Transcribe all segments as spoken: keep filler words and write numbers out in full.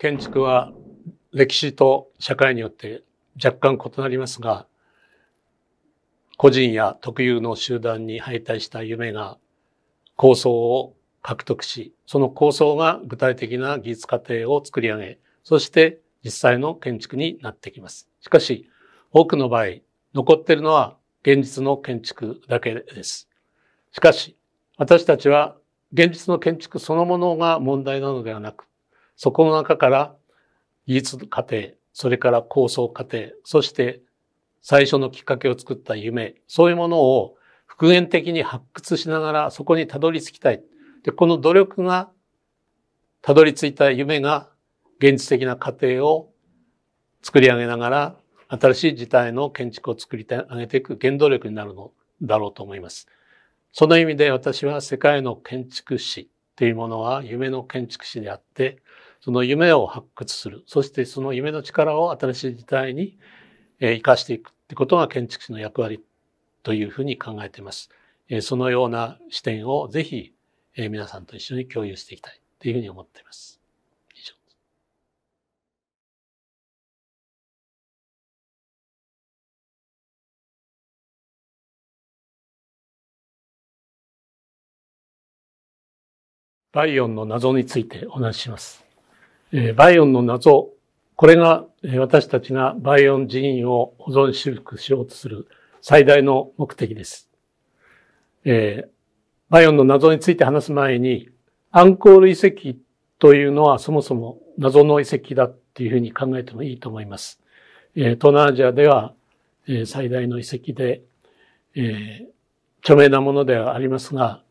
建築は歴史と社会によって若干異なりますが、個人や特有の集団に敗退した夢が構想を獲得し、その構想が具体的な技術過程を作り上げ、そして実際の建築になってきます。しかし、多くの場合、残っているのは現実の建築だけです。しかし、私たちは現実の建築そのものが問題なのではなく、そこの中から技術過程、それから構想過程、そして最初のきっかけを作った夢、そういうものを復元的に発掘しながらそこにたどり着きたい。で、この努力が、たどり着いた夢が現実的な過程を作り上げながら、新しい時代の建築を作り上げていく原動力になるのだろうと思います。その意味で私は世界の建築史というものは夢の建築史であって、その夢を発掘する、そしてその夢の力を新しい時代に生かしていくということが建築史の役割というふうに考えています。そのような視点をぜひ皆さんと一緒に共有していきたいというふうに思っています。バイヨンの謎についてお話しします。バイヨンの謎、これが私たちがバイヨン寺院を保存修復しようとする最大の目的です。バイヨンの謎について話す前に、アンコール遺跡というのはそもそも謎の遺跡だっていうふうに考えてもいいと思います。東南アジアでは最大の遺跡で、著名なものではありますが、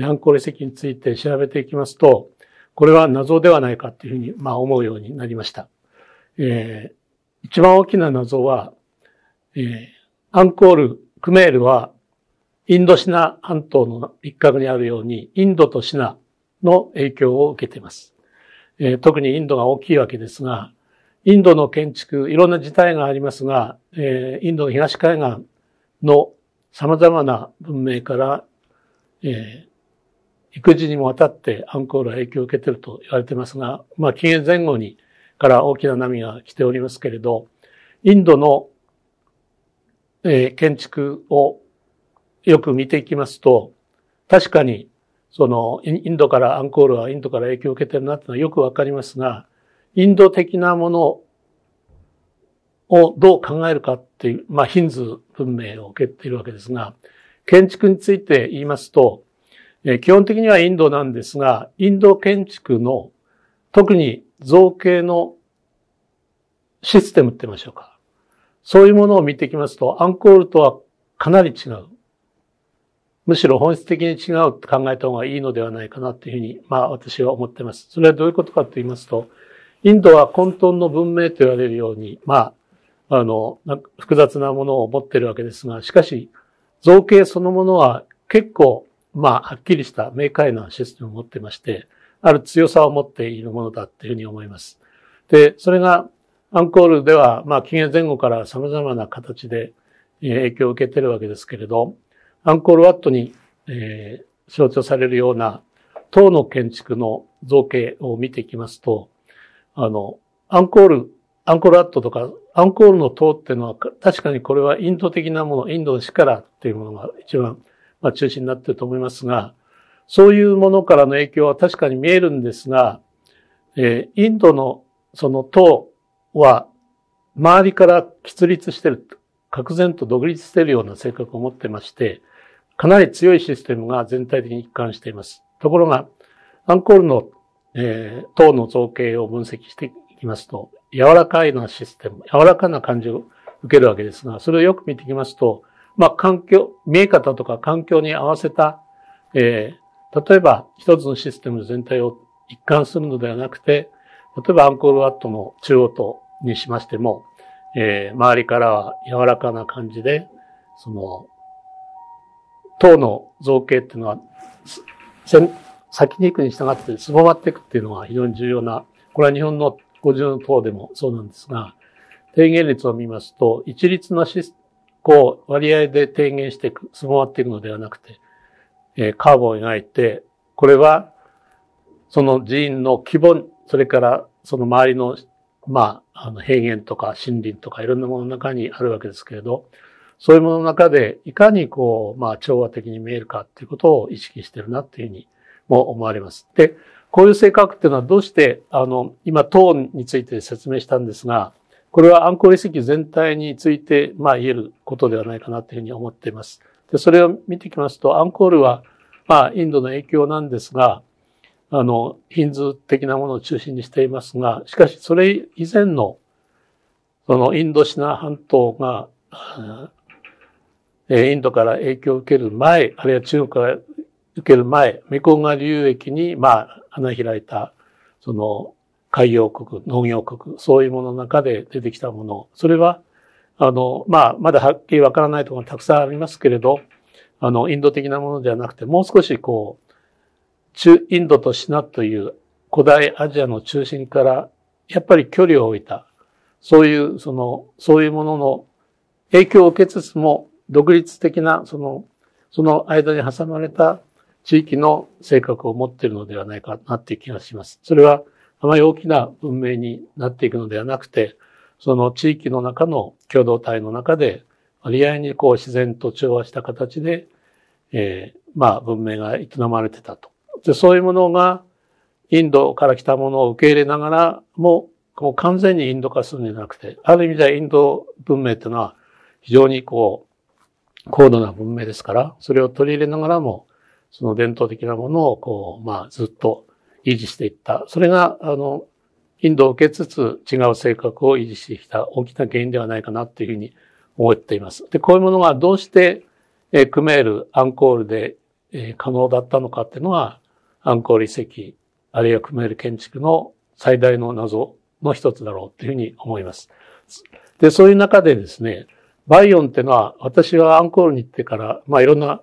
アンコール遺跡について調べていきますと、これは謎ではないかというふうに、まあ、思うようになりました。えー、一番大きな謎は、えー、アンコール、クメールは、インドシナ半島の一角にあるように、インドとシナの影響を受けています。えー、特にインドが大きいわけですが、インドの建築、いろんな事態がありますが、えー、インドの東海岸の様々な文明から、えー育児にもわたってアンコールは影響を受けていると言われていますが、まあ、紀元前後にから大きな波が来ておりますけれど、インドの、えー、建築をよく見ていきますと、確かに、その、インドから、アンコールはインドから影響を受けているなというのはよくわかりますが、インド的なものをどう考えるかっていう、まあ、ヒンズー文明を受けているわけですが、建築について言いますと、基本的にはインドなんですが、インド建築の特に造形のシステムって言いましょうか。そういうものを見ていきますと、アンコールとはかなり違う。むしろ本質的に違うと考えた方がいいのではないかなというふうに、まあ私は思っています。それはどういうことかと言いますと、インドは混沌の文明と言われるように、まあ、あの、複雑なものを持っているわけですが、しかし造形そのものは結構まあ、はっきりした明快なシステムを持ってまして、ある強さを持っているものだっていうふうに思います。で、それがアンコールでは、まあ、紀元前後から様々な形で影響を受けているわけですけれど、アンコールワットに、えー、象徴されるような唐の建築の造形を見ていきますと、あの、アンコール、アンコールワットとか、アンコールの塔っていうのは、確かにこれはインド的なもの、インドの史からっていうものが一番まあ中心になっていると思いますが、そういうものからの影響は確かに見えるんですが、えー、インドのその塔は周りから喫立している、確然と独立しているような性格を持ってまして、かなり強いシステムが全体的に一貫しています。ところが、アンコールの、えー、塔の造形を分析していきますと、柔らかいなシステム、柔らかな感じを受けるわけですが、それをよく見ていきますと、まあ、環境、見え方とか環境に合わせた、えー、例えば一つのシステム全体を一貫するのではなくて、例えばアンコールワットの中央塔にしましても、えー、周りからは柔らかな感じで、その、塔の造形っていうのは、先に行くに従ってすぼまっていくっていうのが非常に重要な、これは日本の五重塔でもそうなんですが、低減率を見ますと、一律なシステム、こう、割合で低減していく、すぼまっていくのではなくて、えー、カーブを描いて、これは、その寺院の規模、それからその周りの、まあ、あの平原とか森林とかいろんなものの中にあるわけですけれど、そういうものの中でいかにこう、まあ、調和的に見えるかっていうことを意識してるなっていうふうにも思われます。で、こういう性格っていうのはどうして、あの、今、塔について説明したんですが、これはアンコール遺跡全体について、まあ、言えることではないかなというふうに思っています。で、それを見てきますと、アンコールは、まあ、インドの影響なんですが、あの、ヒンズー的なものを中心にしていますが、しかし、それ以前の、その、インドシナ半島が、インドから影響を受ける前、あるいは中国から受ける前、メコン川流域に、まあ、花開いた、その、海洋国、農業国、そういうものの中で出てきたもの、それは、あの、まあ、まだはっきりわからないところがたくさんありますけれど、あの、インド的なものではなくて、もう少しこう、中、インドとシナという古代アジアの中心から、やっぱり距離を置いた、そういう、その、そういうものの影響を受けつつも、独立的な、その、その間に挟まれた地域の性格を持っているのではないかなっていう気がします。それは、あまり大きな文明になっていくのではなくて、その地域の中の共同体の中で、割合にこう自然と調和した形で、えー、まあ文明が営まれてたと。で、そういうものが、インドから来たものを受け入れながらも、もう完全にインド化するんじゃなくて、ある意味ではインド文明というのは非常にこう、高度な文明ですから、それを取り入れながらも、その伝統的なものをこう、まあずっと、維持していった。それが、あの、インドを受けつつ違う性格を維持してきた大きな原因ではないかなというふうに思っています。で、こういうものがどうして、えー、クメール、アンコールで、えー、可能だったのかっていうのは、アンコール遺跡、あるいはクメール建築の最大の謎の一つだろうというふうに思います。で、そういう中でですね、バイヨンっていうのは、私はアンコールに行ってから、まあ、いろんな、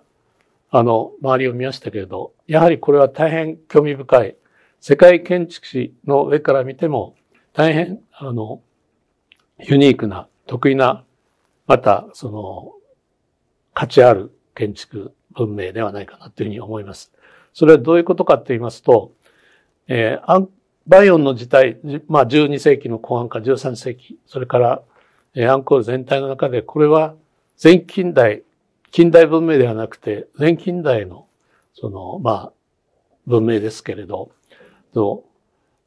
あの、周りを見ましたけれど、やはりこれは大変興味深い。世界建築史の上から見ても大変あのユニークな得意なまたその価値ある建築文明ではないかなというふうに思います。それはどういうことかと言いますと、えー、バイヨンの時代、まあじゅうに世紀の後半からじゅうさん世紀、それから、えー、アンコール全体の中でこれは前近代、近代文明ではなくて前近代のそのまあ文明ですけれど、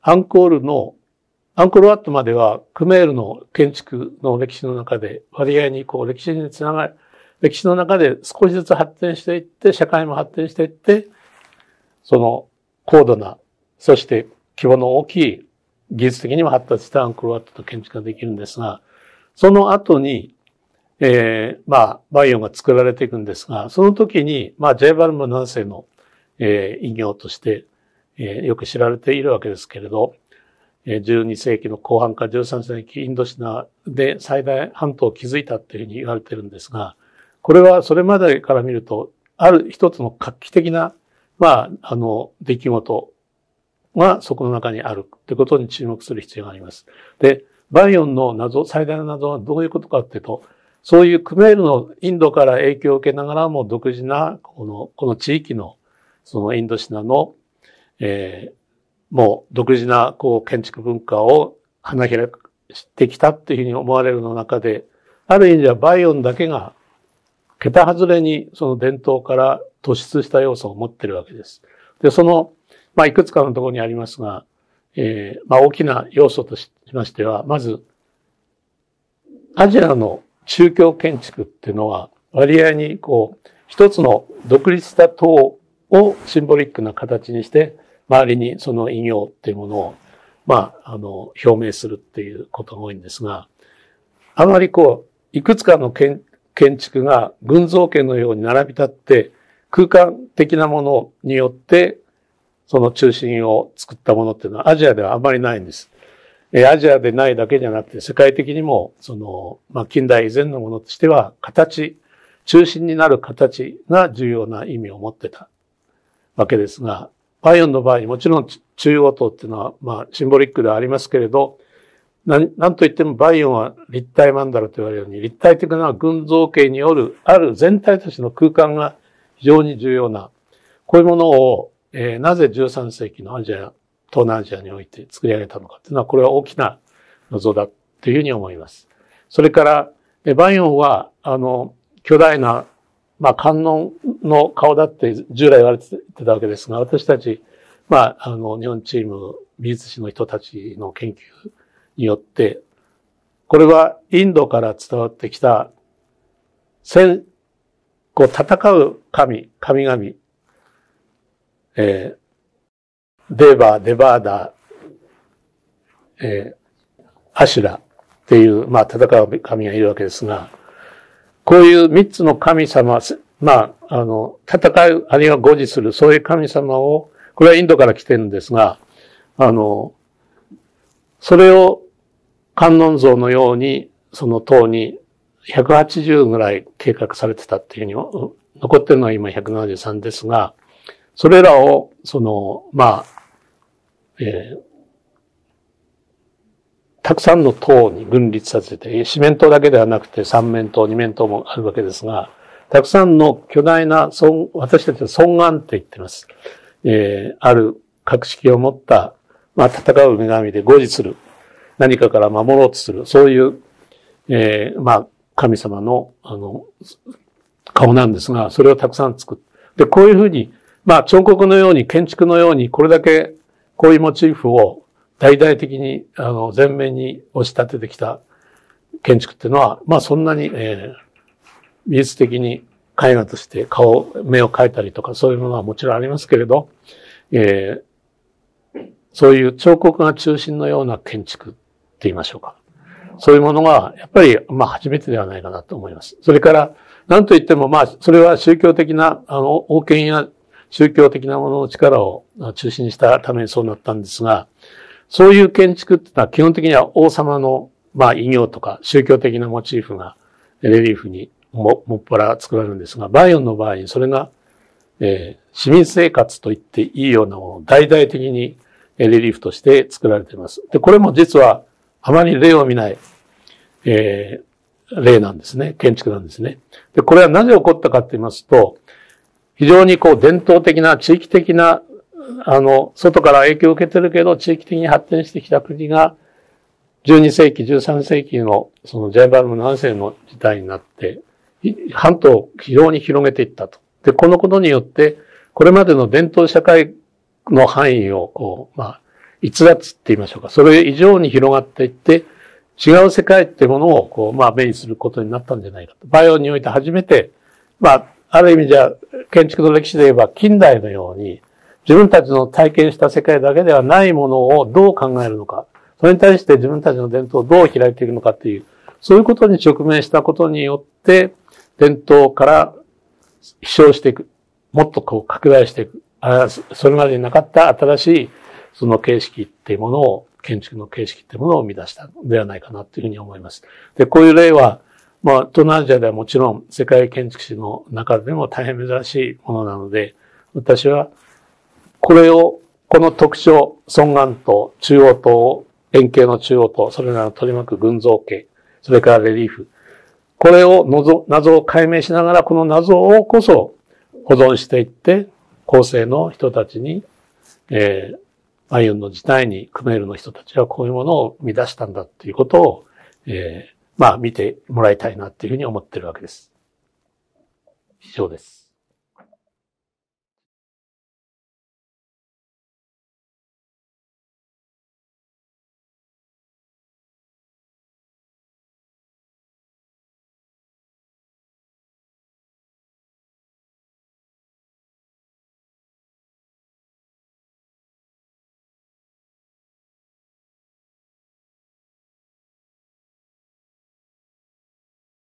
アンコールの、アンコールワットまではクメールの建築の歴史の中で割合にこう歴史につながり、歴史の中で少しずつ発展していって、社会も発展していって、その高度な、そして規模の大きい技術的にも発達したアンコールワットの建築ができるんですが、その後に、えー、まあ、バイヨンが作られていくんですが、その時に、まあ、ジャイバルムななせいの、えー、異業として、えー、よく知られているわけですけれど、えー、じゅうに世紀の後半からじゅうさん世紀インドシナで最大半島を築いたというふうに言われているんですが、これはそれまでから見ると、ある一つの画期的な、まあ、あの、出来事がそこの中にあるということに注目する必要があります。で、バイヨンの謎、最大の謎はどういうことかというと、そういうクメールのインドから影響を受けながらも独自な、この、この地域の、そのインドシナのえー、もう独自なこう建築文化を花開かしてきたっていうふうに思われるの中で、ある意味ではバイヨンだけが桁外れにその伝統から突出した要素を持っているわけです。で、その、まあ、いくつかのところにありますが、えー、まあ、大きな要素としましては、まず、アジアの宗教建築っていうのは、割合にこう、一つの独立した塔をシンボリックな形にして、周りにその異業っていうものを、まあ、あの、表明するっていうことが多いんですが、あまりこう、いくつかの建築が群像圏のように並び立って、空間的なものによって、その中心を作ったものっていうのはアジアではあまりないんです。え、アジアでないだけじゃなくて、世界的にも、その、まあ、近代以前のものとしては、形、中心になる形が重要な意味を持ってたわけですが、バイヨンの場合、もちろん中央塔っていうのは、まあ、シンボリックではありますけれど、何、何といってもバイヨンは立体曼荼羅と言われるように、立体的な群像形による、ある全体としての空間が非常に重要な、こういうものを、えー、なぜじゅうさん世紀のアジア東南アジアにおいて作り上げたのかというのは、これは大きな謎だというふうに思います。それから、万葉は、あの、巨大な、まあ、観音の顔だって従来言われてたわけですが、私たち、まあ、あの、日本チーム、美術史の人たちの研究によって、これはインドから伝わってきた、戦、こう、戦う神、神々、えー、デーバー、デバーダー、えー、アシュラっていう、まあ、戦う神がいるわけですが、こういう三つの神様、まあ、あの、戦う、あるいは護持する、そういう神様を、これはインドから来てるんですが、あの、それを観音像のように、その塔にひゃくはちじゅうぐらい計画されてたっていうふうに、残ってるのは今ひゃくななじゅうさんですが、それらを、その、まあ、えー、たくさんの塔に群立させて、四面塔だけではなくて三面塔、二面塔もあるわけですが、たくさんの巨大な、私たちは尊願って言ってます。えー、ある格式を持った、まあ、戦う女神で護持する、何かから守ろうとする、そういう、えー、まあ、神様の、あの、顔なんですが、それをたくさん作って、で、こういうふうに、まあ、彫刻のように、建築のように、これだけ、こういうモチーフを大々的に、あの、前面に押し立ててきた建築っていうのは、まあ、そんなに、えー、美術的に、絵画として顔、目を描いたりとか、そういうものはもちろんありますけれど、えー、そういう彫刻が中心のような建築って言いましょうか。そういうものが、やっぱり、まあ、初めてではないかなと思います。それから、なんといっても、まあ、それは宗教的な、あの、王権や宗教的なものの力を中心にしたためにそうなったんですが、そういう建築ってのは基本的には王様の、まあ、異形とか宗教的なモチーフがレリーフにも、もっぱら作られるんですが、バイオンの場合、それが、えー、市民生活と言っていいようなものを大々的にレリーフとして作られています。で、これも実はあまり例を見ない、えー、例なんですね。建築なんですね。で、これはなぜ起こったかと言いますと、非常にこう伝統的な、地域的な、あの、外から影響を受けてるけど、地域的に発展してきた国が、じゅうにせいき、じゅうさんせいきの、そのジャイバルムななせいの時代になって、半島を非常に広げていったと。で、このことによって、これまでの伝統社会の範囲を、こう、まあ、逸脱って言いましょうか。それ以上に広がっていって、違う世界ってものを、こう、まあ、目にすることになったんじゃないかと。バイオにおいて初めて、まあ、ある意味じゃ、建築の歴史で言えば近代のように、自分たちの体験した世界だけではないものをどう考えるのか、それに対して自分たちの伝統をどう開いていくのかっていう、そういうことに直面したことによって、伝統から飛翔していく。もっとこう拡大していく。それまでになかった新しいその形式っていうものを、建築の形式っていうものを生み出したのではないかなというふうに思います。で、こういう例は、まあ、東南アジアではもちろん世界建築史の中でも大変珍しいものなので、私はこれを、この特徴、尊願塔、中央塔、円形の中央塔、それらの取り巻く群像形、それからレリーフ、これを謎、謎を解明しながら、この謎をこそ保存していって、後世の人たちに、えー、バイオンの時代にクメールの人たちはこういうものを生み出したんだっていうことを、えーまあ見てもらいたいなっていうふうに思ってるわけです。以上です。